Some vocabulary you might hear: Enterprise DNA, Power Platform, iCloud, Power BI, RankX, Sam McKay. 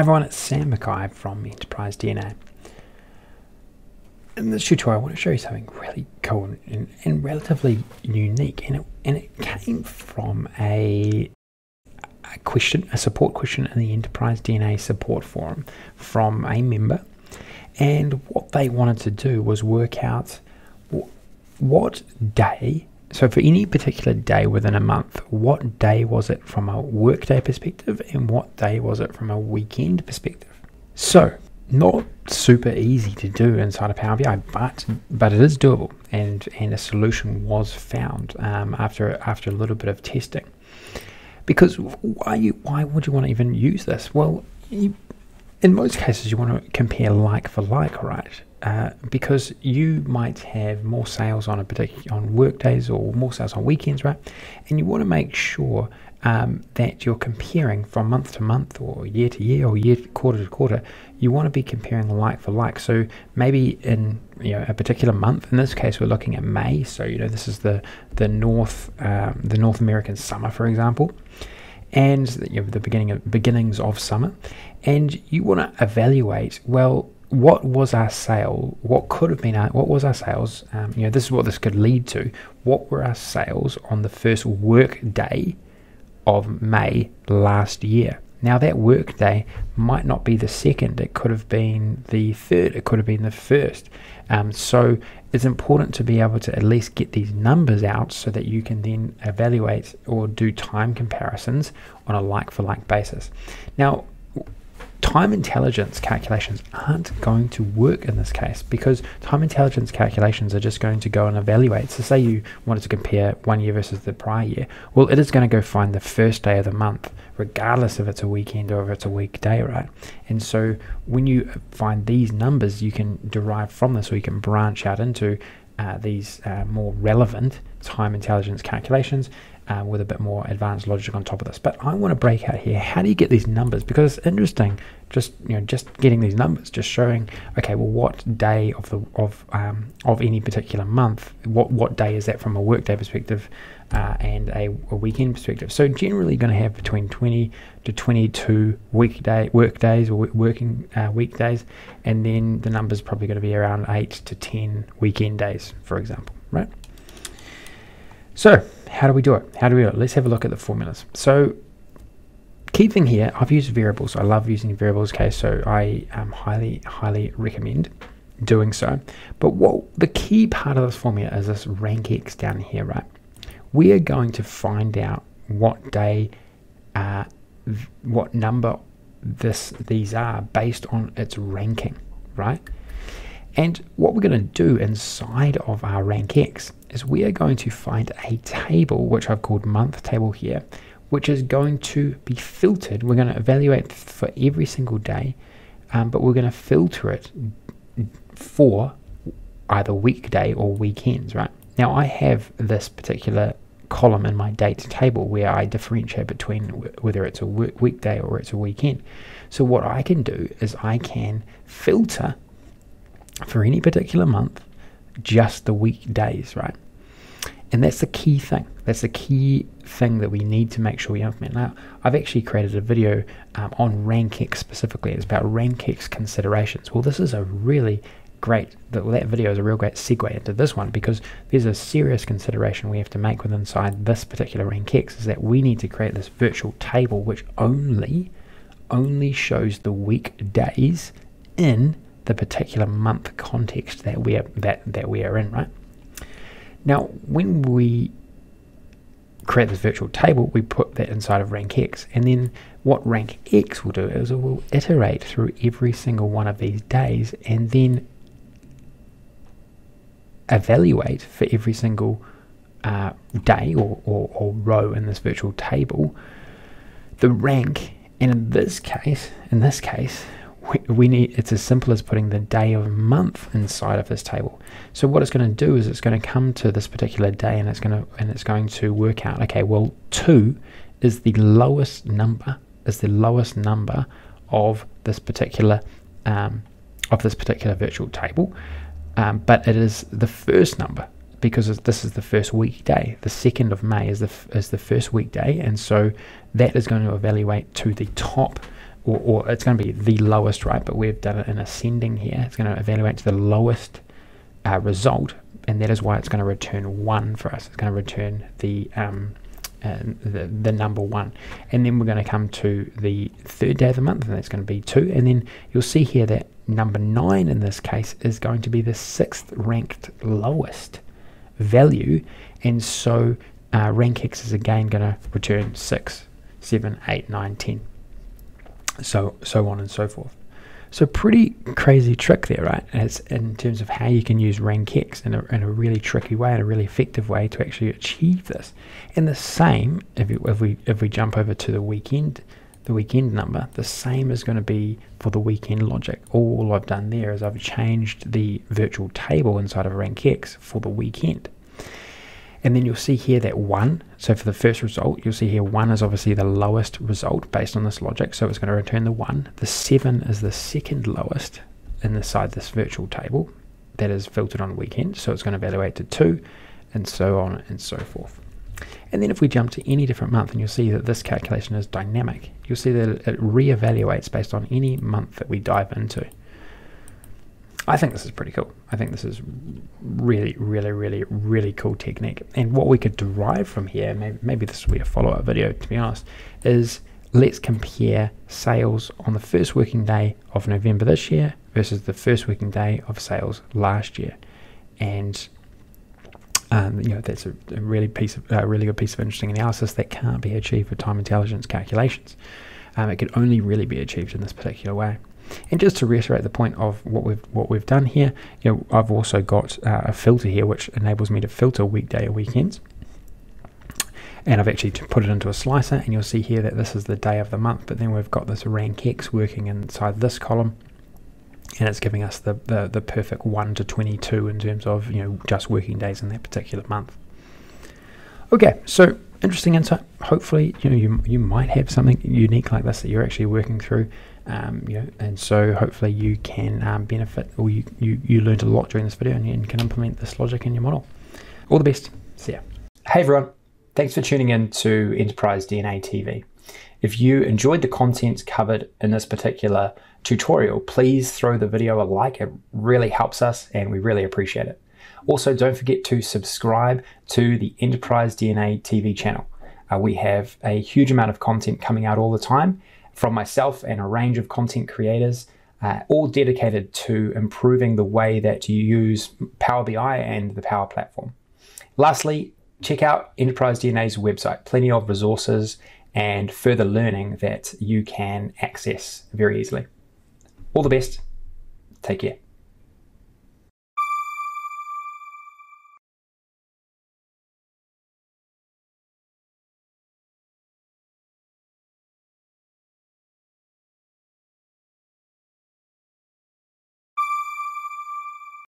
Hi everyone, it's Sam McKay from Enterprise DNA. In this tutorial I want to show you something really cool and relatively unique, and it came from a question, a support question in the Enterprise DNA support forum from a member, and what they wanted to do was work out what day, so for any particular day within a month, what day was it from a workday perspective and what day was it from a weekend perspective? So not super easy to do inside of Power BI, but it is doable, and a solution was found after a little bit of testing. Because why would you want to even use this? Well, in most cases you want to compare like for like, right? Because you might have more sales on workdays or more sales on weekends, right? And you want to make sure that you're comparing from month to month or year to year or quarter to quarter. You want to be comparing like for like. So maybe in a particular month, in this case we're looking at May. So this is the North American summer, for example, and the beginnings of summer, and you want to evaluate, well, what was our sale? What could have been our? What was our sales? This is what this could lead to. What were our sales on the first work day of May last year? Now that work day might not be the second. It could have been the third. It could have been the first. So it's important to be able to at least get these numbers out so that you can then evaluate or do time comparisons on a like-for-like basis. Now, time intelligence calculations aren't going to work in this case, because time intelligence calculations are just going to go and evaluate. So say you wanted to compare one year versus the prior year. Well, it is going to go find the first day of the month, regardless if it's a weekend or if it's a weekday, right? And so when you find these numbers, you can derive from this, or you can branch out into these more relevant time intelligence calculations with a bit more advanced logic on top of this. But I want to break out here, how do you get these numbers? Because it's interesting, just getting these numbers, just showing, okay, well, what day of any particular month, what day is that from a workday perspective and a weekend perspective? So generally you're going to have between 20 to 22 workdays or working weekdays, and then the number's probably going to be around 8 to 10 weekend days, for example, right? So how do we do it? Let's have a look at the formulas. So key thing here, I've used variables. I love using variables, okay, so I highly recommend doing so. But what the key part of this formula is this RankX down here, right? We are going to find out what day, what number these are based on its ranking, right? And what we're going to do inside of our RankX is we are going to find a table, which I've called month table here, which is going to be filtered. We're going to evaluate for every single day, but we're going to filter it for either weekday or weekends, right? Now I have this particular column in my date table where I differentiate between whether it's a weekday or it's a weekend. So what I can do is I can filter for any particular month just the weekdays, right? And that's the key thing. That's the key thing that we need to make sure we implement. Now, I've actually created a video on RankX specifically. It's about RankX considerations. Well, this is a really great, that video is a real great segue into this one, because there's a serious consideration we have to make with inside this particular RankX, is that we need to create this virtual table which only shows the weekdays in the particular month context that we are that we are in, right? Now, when we create this virtual table, we put that inside of RankX, and then what RankX will do is it will iterate through every single one of these days, and then evaluate for every single day or row in this virtual table the rank. And in this case. We need, it's as simple as putting the day of month inside of this table. So what it's going to do is it's going to come to this particular day, and it's going to work out, okay, well, 2 is the lowest number of this particular virtual table, but it is the first number, because this is the first weekday. The 2nd of May is the first weekday, and so that is going to evaluate to the top or it's going to be the lowest, right? But we've done it in ascending here. It's going to evaluate to the lowest result, and that is why it's going to return 1 for us. It's going to return the number 1. And then we're going to come to the third day of the month, and that's going to be 2. And then you'll see here that number 9 in this case is going to be the 6th ranked lowest value, and so RankX is again going to return 6, 7, 8, 9, 10, so on and so forth. So pretty crazy trick there, right? It's in terms of how you can use RankX in a really tricky way, in a really effective way to actually achieve this. And the same, if we jump over to the weekend number, the same is going to be for the weekend logic. All I've done there is I've changed the virtual table inside of RankX for the weekend. And then you'll see here that 1, so for the first result, you'll see here 1 is obviously the lowest result based on this logic, so it's going to return the 1. The 7 is the second lowest inside this virtual table that is filtered on weekend, so it's going to evaluate to 2, and so on and so forth. And then if we jump to any different month, and you'll see that this calculation is dynamic, you'll see that it reevaluates based on any month that we dive into. I think this is pretty cool. I think this is really, really, really, really cool technique. And what we could derive from here, maybe this will be a follow-up video to be honest, is let's compare sales on the first working day of November this year versus the first working day of sales last year. And you know, that's a really good piece of interesting analysis that can't be achieved with time intelligence calculations. It could only really be achieved in this particular way. And just to reiterate the point of what we've done here, you know, I've also got a filter here which enables me to filter weekday or weekends, and I've actually put it into a slicer, and you'll see here that this is the day of the month, but then we've got this RankX working inside this column, and it's giving us the perfect 1 to 22 in terms of, you know, just working days in that particular month. Okay, so interesting insight. Hopefully, you know, you might have something unique like this that you're actually working through, you know, and so hopefully you can benefit, or you learned a lot during this video, and you can implement this logic in your model. All the best. See ya. Hey everyone, thanks for tuning in to Enterprise DNA TV. If you enjoyed the contents covered in this particular tutorial, please throw the video a like. It really helps us, and we really appreciate it. Also, don't forget to subscribe to the Enterprise DNA TV channel. We have a huge amount of content coming out all the time from myself and a range of content creators, all dedicated to improving the way that you use Power BI and the Power Platform. Lastly, check out Enterprise DNA's website. Plenty of resources and further learning that you can access very easily. All the best. Take care.